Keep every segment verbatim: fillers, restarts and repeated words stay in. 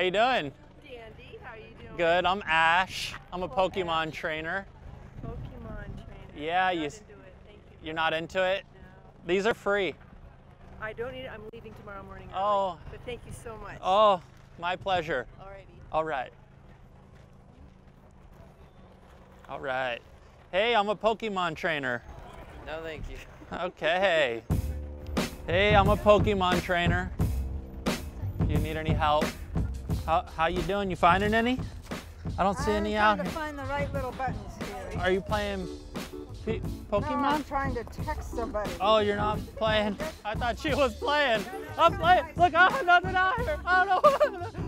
How you doing? Dandy, how you doing? Good, I'm Ash. I'm a oh, Pokemon Ash. trainer. Pokemon trainer. Yeah, I'm not you, into it. Thank you. You're not into it? No. These are free. I don't need it. I'm leaving tomorrow morning early. Oh. But thank you so much. Oh, my pleasure. Alrighty. All right. All right. Hey, I'm a Pokemon trainer. No, thank you. Okay. Hey, I'm a Pokemon trainer. You need any help? How, how you doing? You finding any? I don't see I'm any out here. I'm trying to find the right little buttons here. Are you playing P Pokemon? No, I'm trying to text somebody. Oh, you're not playing? I thought she was playing. I'm playing. Look, I have nothing out here. I don't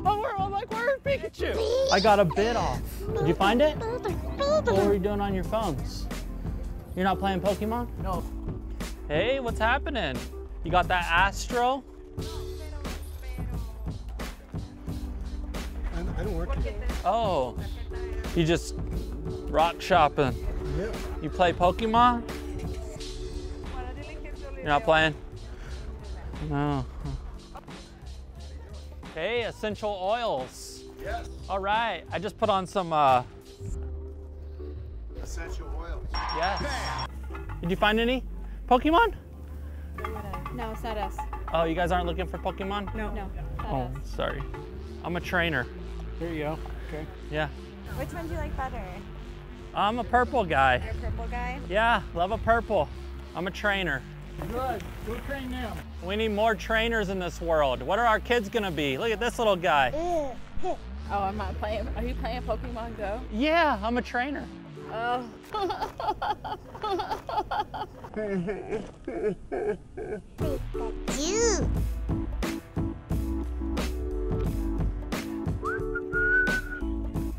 know. Oh, where, I'm like, where's Pikachu? I got a bit off. Did you find it? What were you doing on your phones? You're not playing Pokemon? No. Hey, what's happening? You got that Astro? I don't work here. Oh, you just rock shopping. Yep. You play Pokemon? You're not playing? No. Hey, essential oils. Yes. All right, I just put on some. Uh... Essential oils. Yes. Bam! Did you find any Pokemon? No, it's not us. Oh, you guys aren't looking for Pokemon? No. No. Oh, us. Sorry. I'm a trainer. Here you go. Okay. Yeah. Which one do you like better? I'm a purple guy. You're a purple guy? Yeah, love a purple. I'm a trainer. Good. Go train now. We need more trainers in this world. What are our kids gonna be? Look at this little guy. Oh, I'm not playing. Are you playing Pokemon Go? Yeah, I'm a trainer. Oh. Pikachu.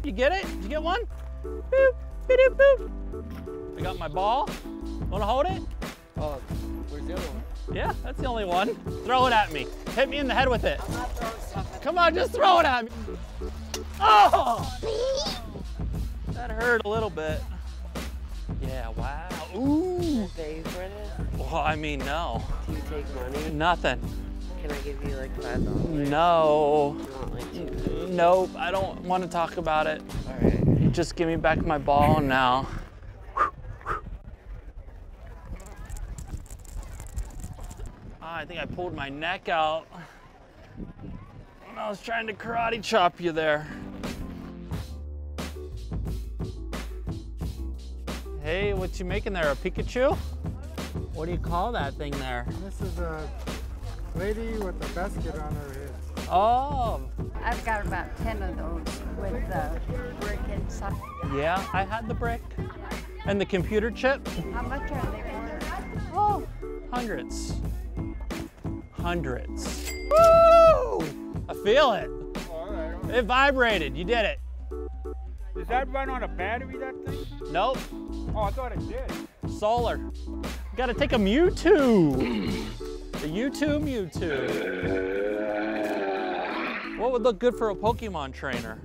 You get it? Did you get one? Boop, boop, boop. I got my ball. Wanna hold it? Oh, where's the other one? Yeah, that's the only one. Throw it at me. Hit me in the head with it. I'm not throwing stuff at Come on, just throw it at me. Oh! That hurt a little bit. Yeah, wow. Ooh. Well, I mean, no. Do you take money? Nothing. Can I give you like five dollars? No. You want like two? Nope, I don't want to talk about it. All right. Just give me back my ball now. Ah, I think I pulled my neck out when I was trying to karate chop you there. Hey, what you making there, a Pikachu? What do you call that thing there? This is a lady with a basket on her head. Oh. I've got about ten of those with the brick inside. Yeah, I had the brick and the computer chip. How much are they worth? Oh, hundreds. Hundreds. Woo! I feel it. All right, all right. It vibrated, you did it. Does that run on a battery, that thing? Nope. Oh, I thought it did. Solar. Gotta take a Mewtwo. The Mewtwo Mewtwo. What would look good for a Pokemon trainer?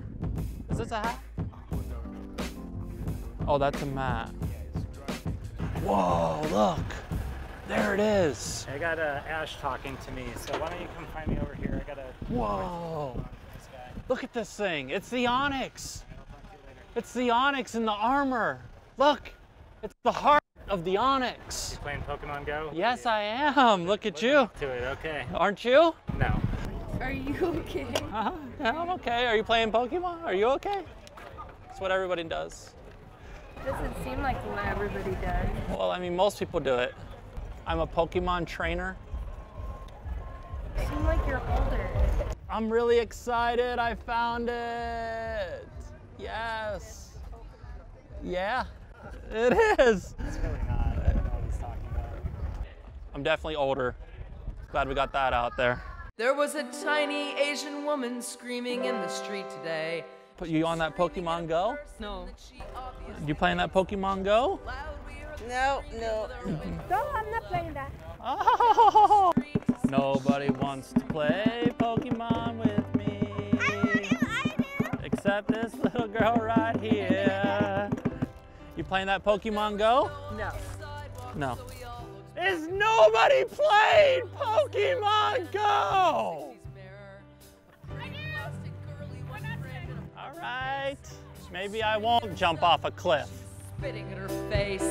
Is this a hat? Oh, that's a mat. Whoa, look. There it is. I got uh, Ash talking to me, so why don't you come find me over here? I got a... Whoa. Look at this thing. It's the Onix. It's the Onix in the armor. Look, it's the heart of the Onix. You playing Pokemon Go? Yes, I am. Look at you. To it, okay. Aren't you? No. Are you okay? Uh-huh. Yeah, I'm okay. Are you playing Pokemon? Are you okay? That's what everybody does. It doesn't seem like what everybody does. Well, I mean, most people do it. I'm a Pokemon trainer. You seem like you're older. I'm really excited. I found it. Yes. Yeah, it is. It's really not. I don't know what he's talking about. I'm definitely older. Glad we got that out there. There was a tiny Asian woman screaming in the street today. Put you on that Pokemon Go? No. You playing that Pokemon Go? No, no. No, I'm not playing that. Oh! Nobody wants to play Pokemon with me. Except this little girl right here. You playing that Pokemon Go? No. No. Is nobody playing Pokemon Go? All right. Maybe I won't jump off a cliff. Spitting in her face.